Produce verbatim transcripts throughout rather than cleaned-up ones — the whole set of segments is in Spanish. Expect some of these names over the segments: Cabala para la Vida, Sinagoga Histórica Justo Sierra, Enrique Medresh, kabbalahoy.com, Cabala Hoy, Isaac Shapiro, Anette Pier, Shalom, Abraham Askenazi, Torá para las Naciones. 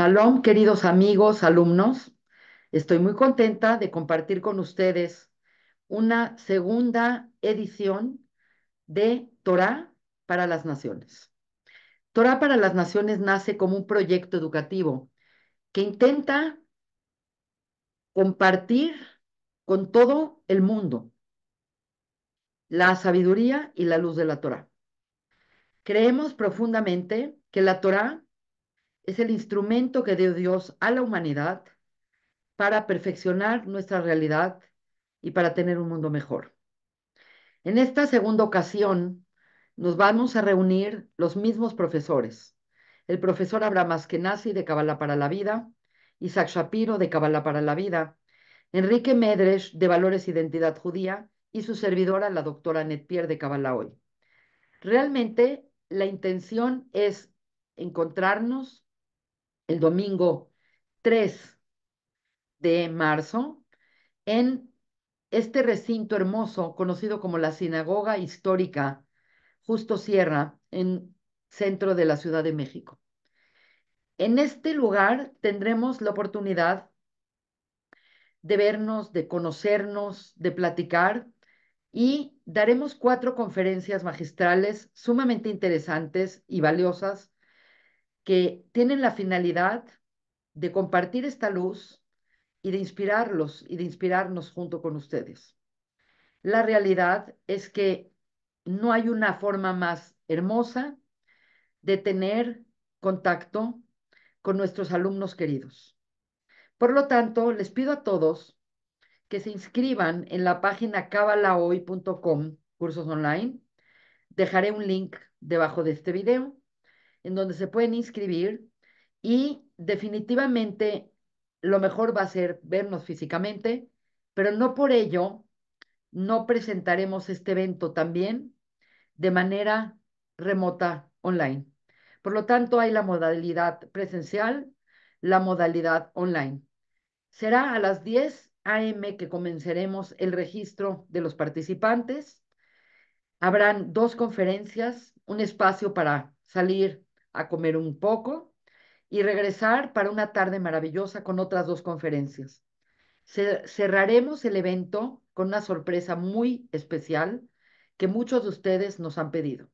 Shalom, queridos amigos, alumnos. Estoy muy contenta de compartir con ustedes una segunda edición de Torá para las Naciones. Torá para las Naciones nace como un proyecto educativo que intenta compartir con todo el mundo la sabiduría y la luz de la Torá. Creemos profundamente que la Torá es el instrumento que dio Dios a la humanidad para perfeccionar nuestra realidad y para tener un mundo mejor. En esta segunda ocasión nos vamos a reunir los mismos profesores. El profesor Abraham Askenazi de Cabala para la Vida, Isaac Shapiro de Cabala para la Vida, Enrique Medresh de Valores e Identidad Judía y su servidora, la doctora Anette Pier de Cabala Hoy. Realmente la intención es encontrarnos el domingo tres de marzo en este recinto hermoso conocido como la Sinagoga Histórica Justo Sierra, en centro de la Ciudad de México. En este lugar tendremos la oportunidad de vernos, de conocernos, de platicar, y daremos cuatro conferencias magistrales sumamente interesantes y valiosas que tienen la finalidad de compartir esta luz y de inspirarlos y de inspirarnos junto con ustedes. La realidad es que no hay una forma más hermosa de tener contacto con nuestros alumnos queridos. Por lo tanto, les pido a todos que se inscriban en la página kabbalahoy punto com, cursos online. Dejaré un link debajo de este video en donde se pueden inscribir, y definitivamente lo mejor va a ser vernos físicamente, pero no por ello no presentaremos este evento también de manera remota online. Por lo tanto, hay la modalidad presencial, la modalidad online. Será a las diez a eme que comenzaremos el registro de los participantes. Habrán dos conferencias, un espacio para salir a comer un poco y regresar para una tarde maravillosa con otras dos conferencias. Cerraremos el evento con una sorpresa muy especial que muchos de ustedes nos han pedido.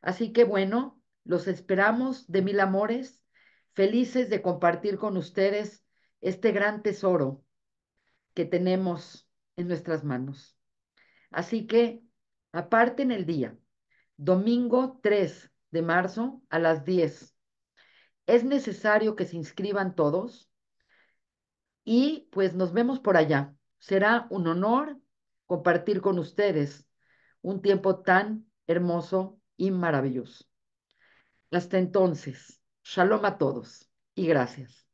Así que bueno, los esperamos de mil amores, felices de compartir con ustedes este gran tesoro que tenemos en nuestras manos. Así que aparten el día, domingo tres de marzo a las diez. Es necesario que se inscriban todos y pues nos vemos por allá. Será un honor compartir con ustedes un tiempo tan hermoso y maravilloso. Hasta entonces, shalom a todos y gracias.